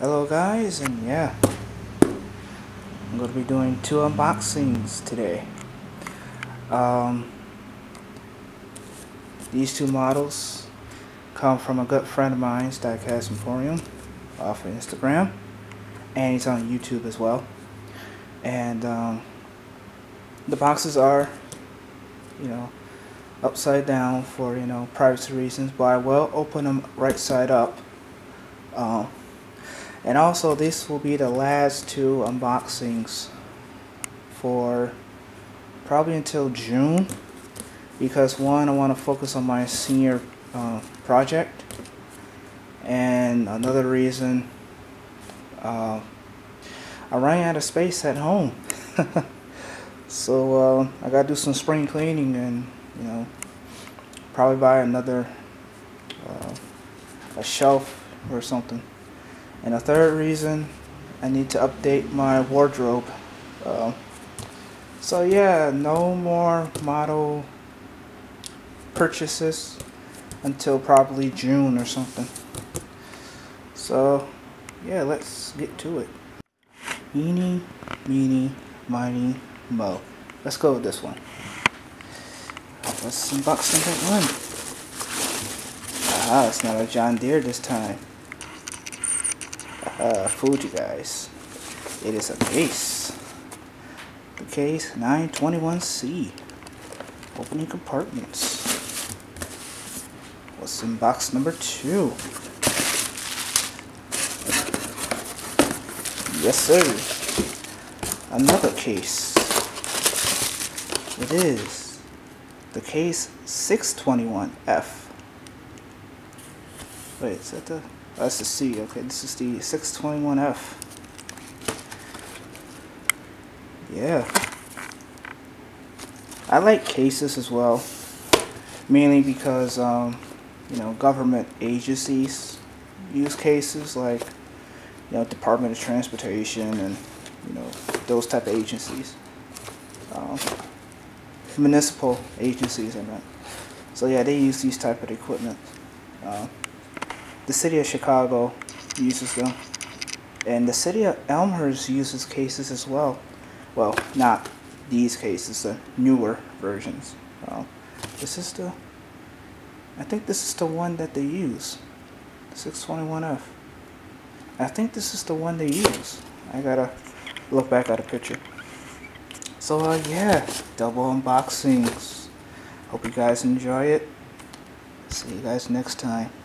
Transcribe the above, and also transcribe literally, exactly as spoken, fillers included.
Hello guys, and yeah, I'm going to be doing two unboxings today. Um, these two models come from a good friend of mine, Diecast Emporium, off of Instagram, and he's on YouTube as well. And um, the boxes are, you know, upside down for, you know, privacy reasons, but I will open them right side up. Um, And also, this will be the last two unboxings for probably until June, because one, I want to focus on my senior uh, project, and another reason, uh, I ran out of space at home. So uh, I gotta do some spring cleaning, and you know, probably buy another uh, a shelf or something. And a third reason, I need to update my wardrobe. Uh, so yeah, no more model purchases until probably June or something. So yeah, let's get to it. Eeny, meeny, miny, mo. Let's go with this one. Let's unbox that one. Ah, it's not a John Deere this time. Uh, fooled you guys. It is a case. The case nine twenty-one C. Opening compartments. What's in box number two? Yes, sir. Another case. It is the case six twenty-one F. Wait, is that the... Oh, that's the C. Okay, this is the six twenty-one F. Yeah. I like cases as well, mainly because, um, you know, government agencies use cases, like, you know, Department of Transportation and, you know, those type of agencies. Um, municipal agencies, I meant. So, yeah, they use these type of equipment. Um, The city of Chicago uses them, and the city of Elmhurst uses cases as well. Well, not these cases, the newer versions. Um, this is the, I think this is the one that they use, six twenty-one F. I think this is the one they use. I gotta look back at a picture. So uh, yeah, double unboxings. Hope you guys enjoy it. See you guys next time.